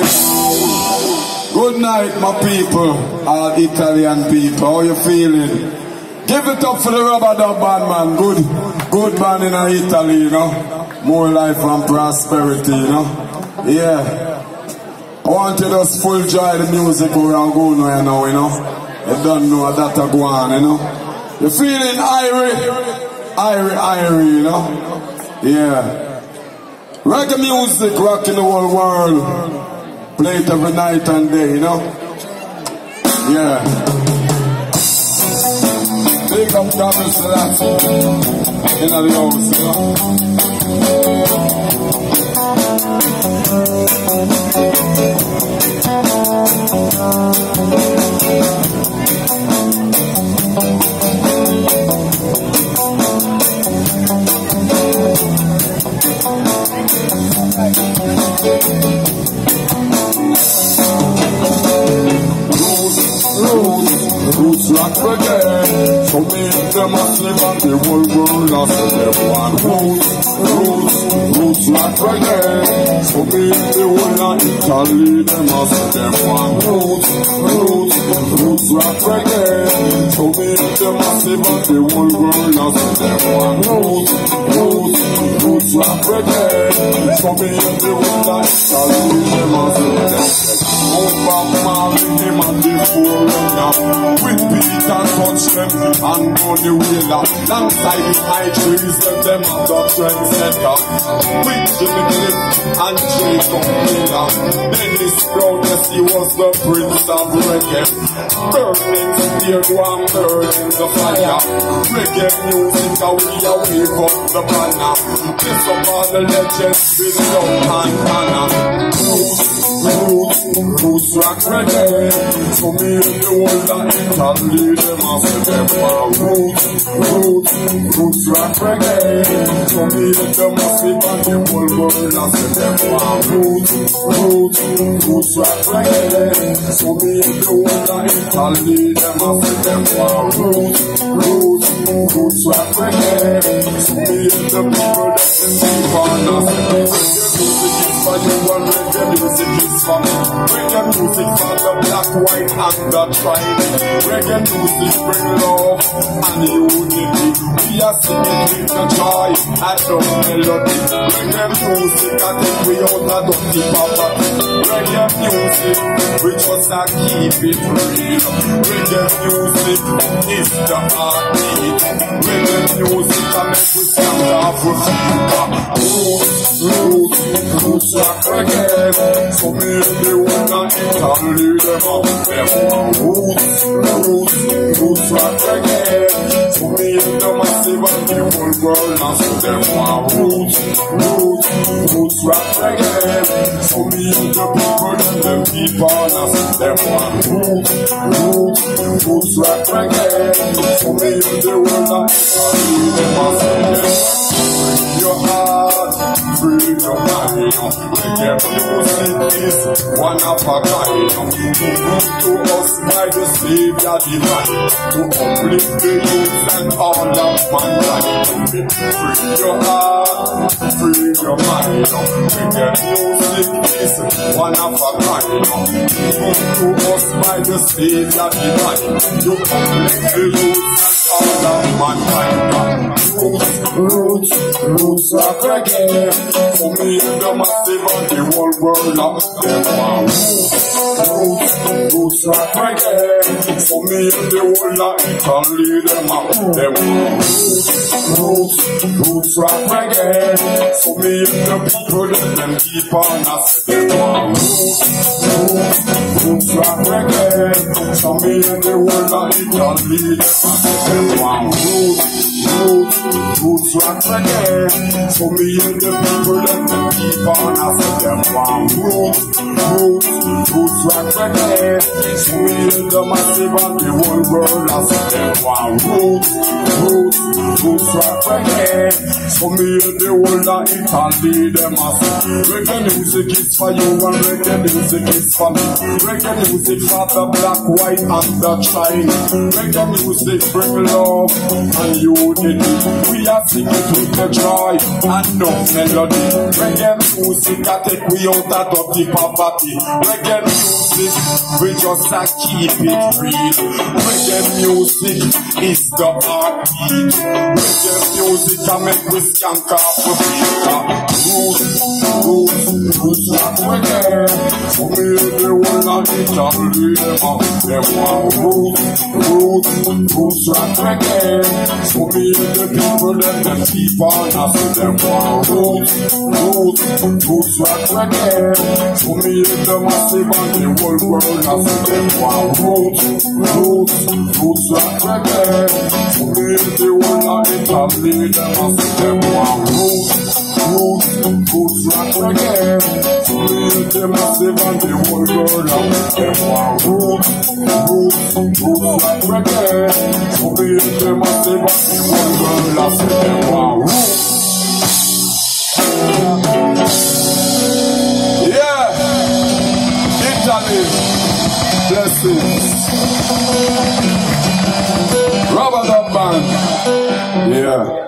Yes. Good night, my people, all Italian people. How you feeling? Give it up for the Rub A Dub Band, man. Good band in Italy, you know. More life and prosperity, you know. Yeah. I wanted us full joy the music around go now, you know. You don't know that I go on, you know. You feeling Irie, you know. Yeah. Reggae music rocking the whole world. Play it every night and day, you know? Yeah. Big up Thomas Latin in the house, you Roots rock reggae, so make them must live on the whole world after them one. Roots rock reggae, so make the whole of Italy them after them one. Roots rock reggae, so make them must live on the whole world after them one. Roots rock reggae, so make the whole of Italy them after them one. With beat and touch them and go the wheeler. Alongside the high trees, them are the trendsetter. With Jimmy Cliff and Chaka Khan. Dennis Brown, yes, he was the prince of reggae. Burning steel, one burning the fire. Reggae music, how we a wave up the banner. Kiss up all the legends with love and honor. Roots rock reggae, so me the old that Italy them after them one. Roots rock reggae, so me the massive and the whole world after them one. Roots rock reggae, so me the old that Italy them after them one. Roots rock reggae, so me the people that can keep on after them. For you and reggae music is for me. Reggae music for the black, white and the tribe. Reggae music bring love and unity. We are singing with the joy and the melody. Reggae music I take we out of dirty poverty. Reggae music we just a keep it real. Reggae music is the heartbeat. Reggae music I make we stand up for people. Rock reggae, so me the one I Italy them up them. Roots rock reggae, so me the massive and the whole world after them one. Roots rock reggae, so me the people and them keep on after them one. Roots rock reggae, so me the one I Italy them after them. Bring your heart, bring your mind. Reggae music is one of a kind. Given to us by the Savior divine, to uplift the youth and all of mankind. Free your heart, free your mind. Reggae music is one of a kind. Given to us by the Savior divine, to uplift the youth and all of mankind. Roots are reggae. For me, the master. The whole world up them one. Roots rock reggae, so me the whole of Italy them up them one. Roots rock reggae, so me the people them keep on us them one. Roots rock reggae, so me the whole of Italy them one. Roots rock reggae, so me the people them keep on. After them one. Roots rock reggae, so we the massive and the whole world after them one. Roots rock reggae, so we the whole of Italy them after. Reggae music is for you and reggae music is for me. Reggae music for the black, white and the Chinese. Reggae music bring love and you. melody. We have sing it with the joy and no melody. Reggae music I take we out of the poverty. Reggae music, we just a keep it real. Reggae music is the heartbeat. Reggae music I make we skank off the roots like reggae. So we every one on it and labor. They want roots like reggae. So we the people that the people now see them want roots like reggae. So me the massive and the whole world now see them want roots like reggae. So me the one and the family them now see them want roots like reggae. So me the massive and the whole world now see them want roots like reggae. So me the massive and the whole world. Love them all. Yeah, Italy, blessings. Rub A Dub Band. Yeah.